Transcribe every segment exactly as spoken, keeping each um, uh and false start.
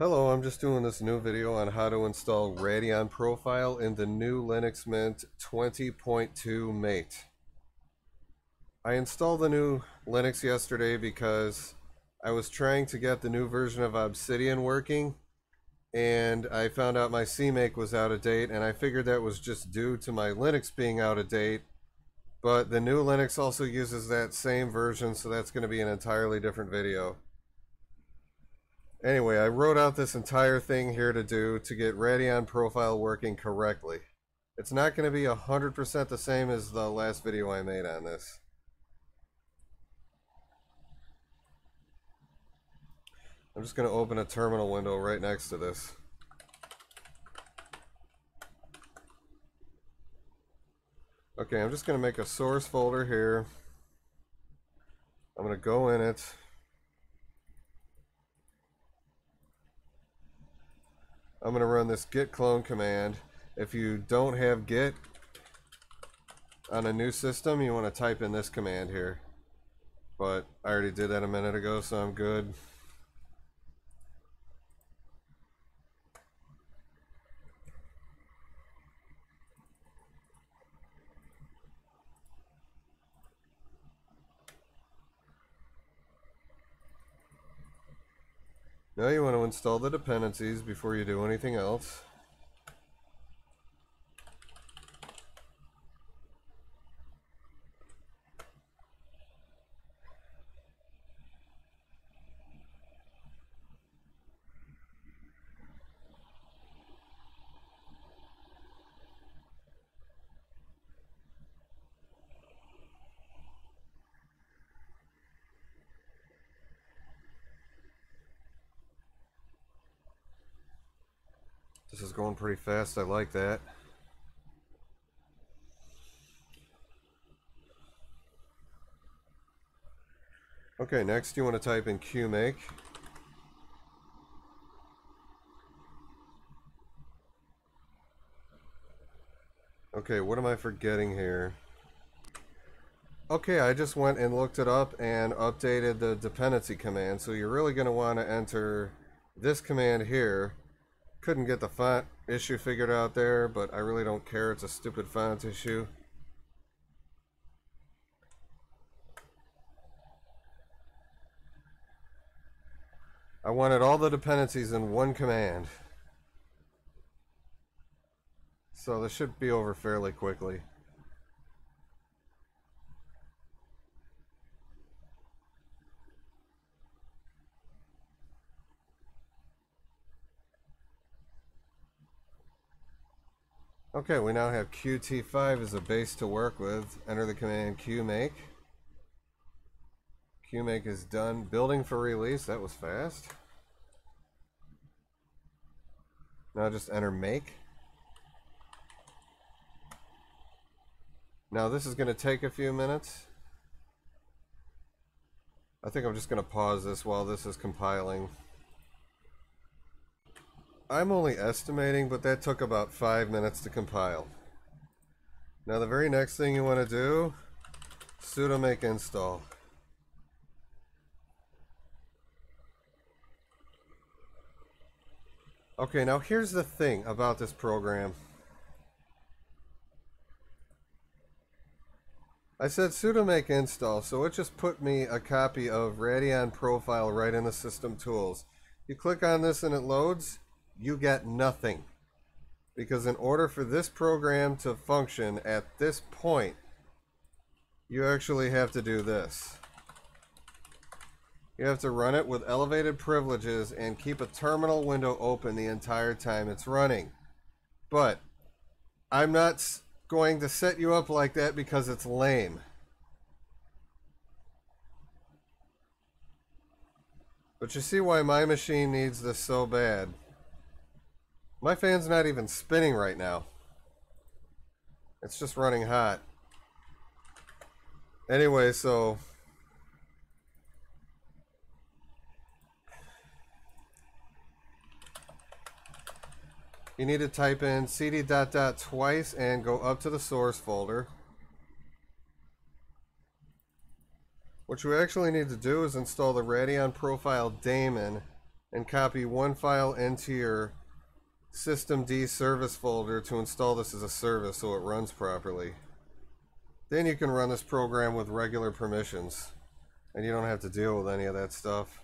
Hello, I'm just doing this new video on how to install Radeon Profile in the new Linux Mint twenty point two Mate. I installed the new Linux yesterday because I was trying to get the new version of Obsidian working, and I found out my CMake was out of date, and I figured that was just due to my Linux being out of date, but the new Linux also uses that same version, so that's going to be an entirely different video. Anyway, I wrote out this entire thing here to do to get Radeon Profile working correctly. It's not going to be one hundred percent the same as the last video I made on this. I'm just going to open a terminal window right next to this. Okay, I'm just going to make a source folder here. I'm going to go in it. I'm going to run this git clone command. If you don't have git on a new system, you want to type in this command here. But I already did that a minute ago, so I'm good. Now you want to install the dependencies before you do anything else. This is going pretty fast, I like that. Okay, next you want to type in qmake. Okay, what am I forgetting here? Okay, I just went and looked it up and updated the dependency command, so you're really going to want to enter this command here. Couldn't get the font issue figured out there, but I really don't care. It's a stupid font issue. I wanted all the dependencies in one command. So this should be over fairly quickly. Okay, we now have Q T five as a base to work with. Enter the command qmake. Qmake is done. Building for release, that was fast. Now just enter make. Now this is going to take a few minutes. I think I'm just going to pause this while this is compiling. I'm only estimating, but that took about five minutes to compile. Now the very next thing you want to do, sudo make install. Okay, now here's the thing about this program. I said sudo make install, so it just put me a copy of Radeon Profile right in the system tools. You click on this and it loads. You get nothing, because in order for this program to function at this point, you actually have to do this. You have to run it with elevated privileges and keep a terminal window open the entire time it's running. But I'm not going to set you up like that because it's lame. But you see why my machine needs this so bad. My fan's not even spinning right now. It's just running hot. Anyway, so you need to type in cd dot dot twice and go up to the source folder. What you actually need to do is install the Radeon Profile daemon and copy one file into your systemd service folder to install this as a service so it runs properly. Then you can run this program with regular permissions and you don't have to deal with any of that stuff.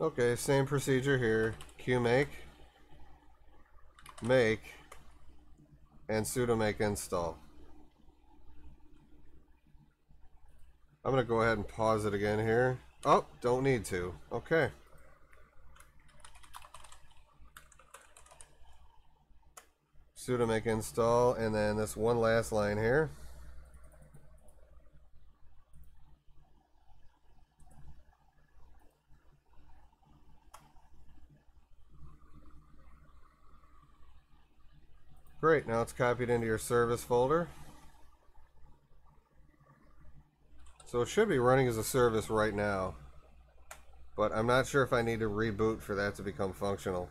Okay, same procedure here, qmake, make, and sudo make install. I'm going to go ahead and pause it again here. Oh, don't need to. Okay. Sudo make install, and then this one last line here. Great, now it's copied into your service folder. So it should be running as a service right now, but I'm not sure if I need to reboot for that to become functional.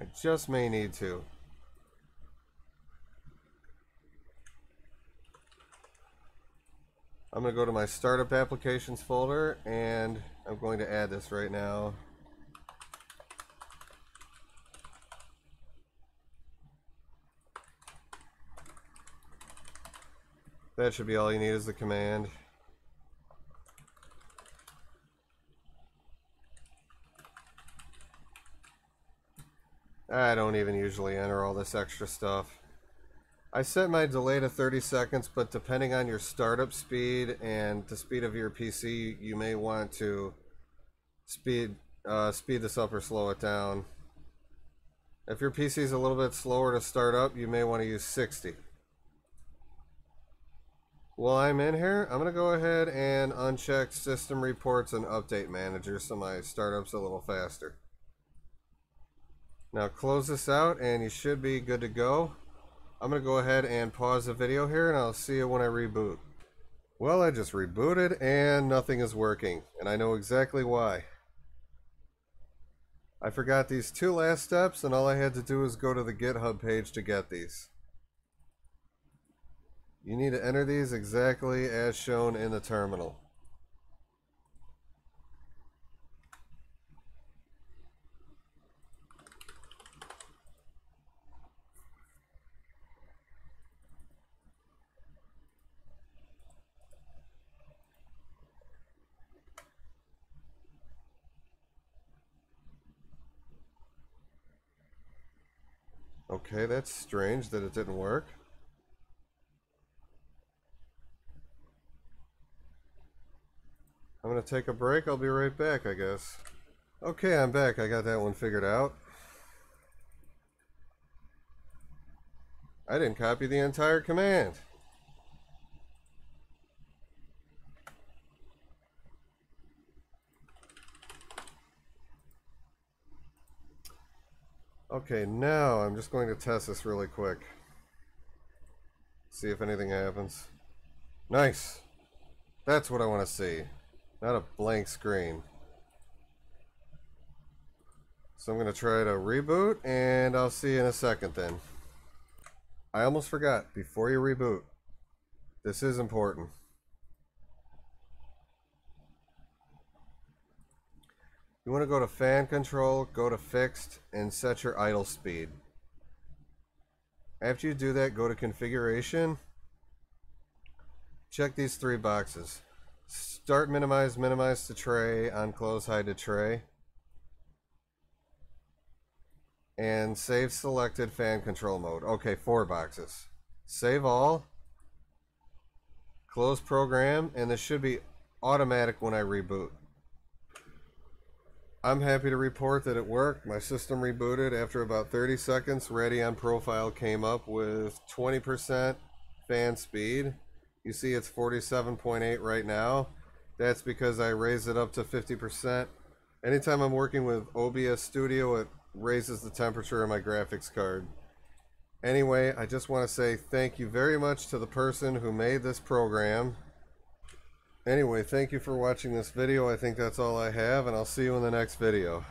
I just may need to. I'm going to go to my startup applications folder and I'm going to add this right now. That should be all you need is the command. I don't even usually enter all this extra stuff. I set my delay to thirty seconds, but depending on your startup speed and the speed of your P C, you may want to speed, uh, speed this up or slow it down. If your P C is a little bit slower to start up, you may want to use sixty. While I'm in here, I'm going to go ahead and uncheck system reports and update manager so my startup's a little faster. Now close this out and you should be good to go. I'm going to go ahead and pause the video here and I'll see you when I reboot. Well, I just rebooted and nothing is working, and I know exactly why. I forgot these two last steps and all I had to do was go to the GitHub page to get these. You need to enter these exactly as shown in the terminal. Okay, that's strange that it didn't work. I'm going to take a break. I'll be right back, I guess. Okay, I'm back. I got that one figured out. I didn't copy the entire command. Okay, now I'm just going to test this really quick. See if anything happens. Nice. That's what I want to see. Not a blank screen. So I'm going to try to reboot and I'll see you in a second then. I almost forgot, before you reboot, this is important. You want to go to fan control, go to fixed, and set your idle speed. After you do that, go to configuration. Check these three boxes. Start minimize, minimize to tray, on close, hide to tray. And save selected fan control mode. Okay, four boxes. Save all. Close program, and this should be automatic when I reboot. I'm happy to report that it worked. My system rebooted after about thirty seconds. Radeon Profile came up with twenty percent fan speed. You see it's forty-seven point eight right now. That's because I raised it up to fifty percent. Anytime I'm working with O B S Studio, it raises the temperature of my graphics card. Anyway, I just want to say thank you very much to the person who made this program. Anyway, thank you for watching this video. I think that's all I have, and I'll see you in the next video.